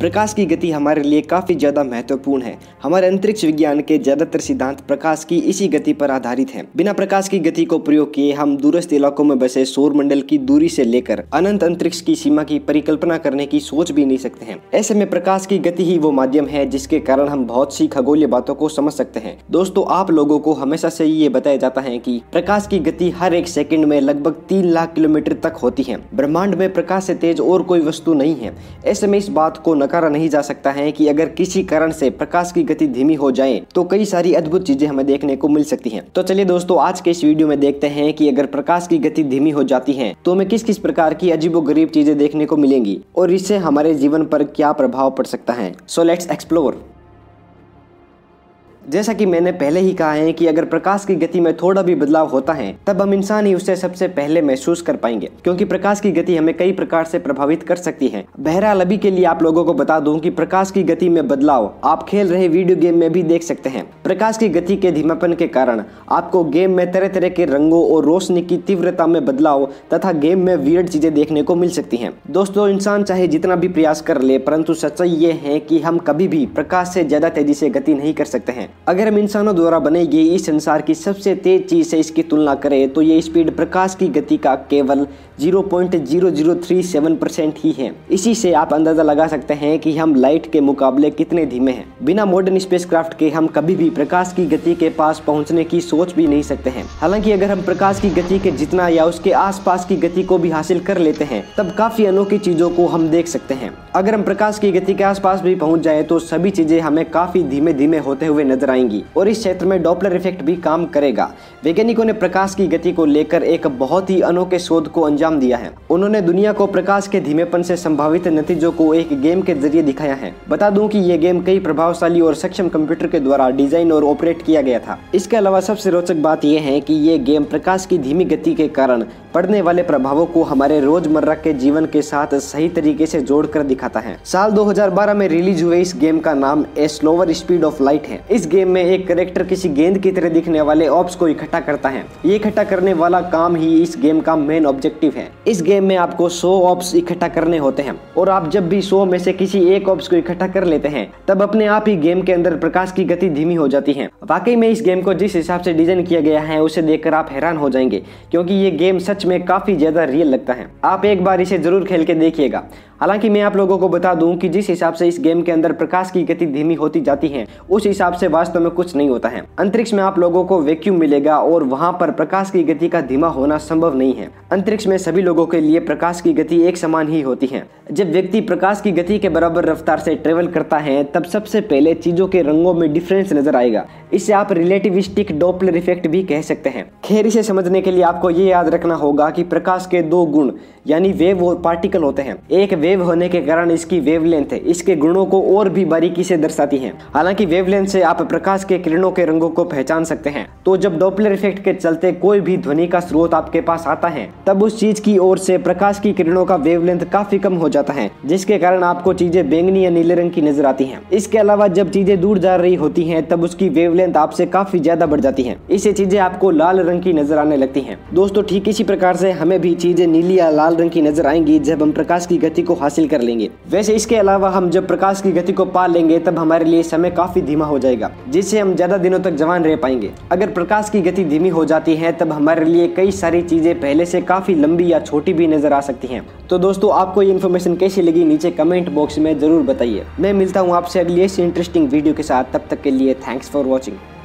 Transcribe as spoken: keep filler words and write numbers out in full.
प्रकाश की गति हमारे लिए काफ़ी ज़्यादा महत्वपूर्ण है। हमारे अंतरिक्ष विज्ञान के ज़्यादातर सिद्धांत प्रकाश की इसी गति पर आधारित हैं। बिना प्रकाश की गति को प्रयोग किए हम दूरस्थ इलाकों में बसे सौरमंडल की दूरी से लेकर अनंत अंतरिक्ष की सीमा की परिकल्पना करने की सोच भी नहीं सकते हैं। ऐसे में प्रकाश की गति ही वो माध्यम है जिसके कारण हम बहुत सी खगोलीय बातों को समझ सकते हैं। दोस्तों, आप लोगों को हमेशा से ये बताया जाता है कि प्रकाश की गति हर एक सेकंड में लगभग तीन लाख किलोमीटर तक होती है। ब्रह्मांड में प्रकाश से तेज और कोई वस्तु नहीं है। ऐसे में इस बात को नकारा नहीं जा सकता है कि अगर किसी कारण से प्रकाश की गति धीमी हो जाए तो कई सारी अद्भुत चीजें हमें देखने को मिल सकती हैं। तो चलिए दोस्तों, आज के इस वीडियो में देखते हैं कि अगर प्रकाश की गति धीमी हो जाती है तो हमें किस किस प्रकार की अजीबोगरीब चीजें देखने को मिलेंगी और इससे हमारे जीवन पर क्या प्रभाव पड़ सकता है। So let's explore. जैसा कि मैंने पहले ही कहा है कि अगर प्रकाश की गति में थोड़ा भी बदलाव होता है तब हम इंसान ही उसे सबसे पहले महसूस कर पाएंगे, क्योंकि प्रकाश की गति हमें कई प्रकार से प्रभावित कर सकती है। बहरहाल, अभी के लिए आप लोगों को बता दूं कि प्रकाश की गति में बदलाव आप खेल रहे वीडियो गेम में भी देख सकते हैं। प्रकाश की गति के धीमापन के कारण आपको गेम में तरह तरह के रंगों और रोशनी की तीव्रता में बदलाव तथा गेम में वियर्ड चीजें देखने को मिल सकती है। दोस्तों, इंसान चाहे जितना भी प्रयास कर ले, परंतु सच्चाई ये है कि हम कभी भी प्रकाश से ज्यादा तेजी से गति नहीं कर सकते हैं। अगर हम इंसानों द्वारा बनाई गई इस संसार की सबसे तेज चीज से इसकी तुलना करें तो ये स्पीड प्रकाश की गति का केवल zero point zero zero three seven percent ही है। इसी से आप अंदाजा लगा सकते हैं कि हम लाइट के मुकाबले कितने धीमे हैं। बिना मॉडर्न स्पेसक्राफ्ट के हम कभी भी प्रकाश की गति के पास पहुंचने की सोच भी नहीं सकते हैं। हालांकि अगर हम प्रकाश की गति के जितना या उसके आसपास की गति को भी हासिल कर लेते हैं तब काफी अनोखी चीजों को हम देख सकते हैं। अगर हम प्रकाश की गति के आसपास भी पहुंच जाए तो सभी चीजें हमें काफी धीमे धीमे होते हुए नजर आएंगी और इस क्षेत्र में डॉपलर इफेक्ट भी काम करेगा। वैज्ञानिकों ने प्रकाश की गति को लेकर एक बहुत ही अनोखे शोध को अंजाम दिया है। उन्होंने दुनिया को प्रकाश के धीमेपन से संभावित नतीजों को एक गेम के जरिए दिखाया है। बता दूं कि यह गेम कई प्रभावशाली और सक्षम कंप्यूटर के द्वारा डिजाइन और ऑपरेट किया गया था। इसके अलावा सबसे रोचक बात यह है कि यह गेम प्रकाश की धीमी गति के कारण पड़ने वाले प्रभावों को हमारे रोजमर्रा के जीवन के साथ सही तरीके से जोड़कर दिखाता है। साल दो हजार बारह में रिलीज हुए इस गेम का नाम a slower speed of light है। इस गेम में एक कैरेक्टर किसी गेंद की तरह दिखने वाले ऑब्स को इकट्ठा करता है। ये इकट्ठा करने वाला काम ही इस गेम का मेन ऑब्जेक्टिव है। इस गेम में आपको सौ ऑब्स इकट्ठा करने होते हैं और आप जब भी सौ में से किसी एक ऑब्स को इकट्ठा कर लेते हैं तब अपने आप ही गेम के अंदर प्रकाश की गति धीमी हो जाती है। वाकई में इस गेम को जिस हिसाब से डिजाइन किया गया है उसे देखकर आप हैरान हो जाएंगे, क्योंकि ये गेम सच में काफी ज्यादा रियल लगता है। आप एक बार इसे जरूर खेल के देखिएगा। हालांकि मैं आप लोगों को बता दूं कि जिस हिसाब से इस गेम के अंदर प्रकाश की गति धीमी होती जाती है उस हिसाब से वास्तव में कुछ नहीं होता है। अंतरिक्ष में आप लोगों को वैक्यूम मिलेगा और वहां पर प्रकाश की गति का धीमा होना संभव नहीं है। अंतरिक्ष में सभी लोगों के लिए प्रकाश की गति एक समान ही होती है। जब व्यक्ति प्रकाश की गति के बराबर रफ्तार से ट्रेवल करता है तब सबसे पहले चीजों के रंगों में डिफरेंस नजर आएगा। इसे आप रिलेटिविस्टिक डॉपलर इफेक्ट भी कह सकते हैं। खैर, इसे समझने के लिए आपको ये याद रखना होगा कि प्रकाश के दो गुण यानी वेव और पार्टिकल होते हैं। एक वेव होने के कारण इसकी वेवलेंथ इसके गुणों को और भी बारीकी से दर्शाती है। हालांकि वेवलेंथ से आप प्रकाश के किरणों के रंगों को पहचान सकते हैं। तो जब डॉपलर इफेक्ट के चलते कोई भी ध्वनि का स्रोत आपके पास आता है तब उस चीज की ओर से प्रकाश की किरणों का वेवलेंथ काफी कम हो जाता है, जिसके कारण आपको चीजें बेंगनी या नीले रंग की नजर आती है। इसके अलावा जब चीजें दूर जा रही होती है तब उसकी वेवलेंथ आपसे काफी ज्यादा बढ़ जाती है। इससे चीजें आपको लाल रंग की नजर आने लगती है। दोस्तों, ठीक इसी प्रकार से हमें भी चीजें नीली या लाल रंग की नजर आएंगी जब हम प्रकाश की गति को हासिल कर लेंगे। वैसे इसके अलावा हम जब प्रकाश की गति को पा लेंगे तब हमारे लिए समय काफी धीमा हो जाएगा, जिससे हम ज्यादा दिनों तक जवान रह पाएंगे। अगर प्रकाश की गति धीमी हो जाती है तब हमारे लिए कई सारी चीजें पहले से काफी लंबी या छोटी भी नजर आ सकती हैं। तो दोस्तों, आपको ये इन्फॉर्मेशन कैसी लगी नीचे कमेंट बॉक्स में जरूर बताइए। मैं मिलता हूँ आपसे अगली ऐसी इंटरेस्टिंग वीडियो के साथ। तब तक के लिए थैंक्स फॉर वॉचिंग।